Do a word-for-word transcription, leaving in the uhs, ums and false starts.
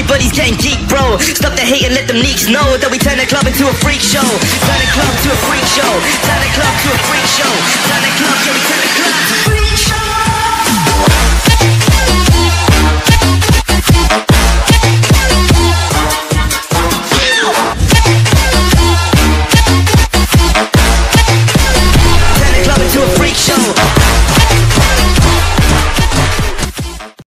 everybody's getting geek, bro. Stop the hate and let them neeks know that we turn the club into a freak show. Turn the club to a freak show. Turn the club to a freak show. Turn the club, yeah, we turn the club.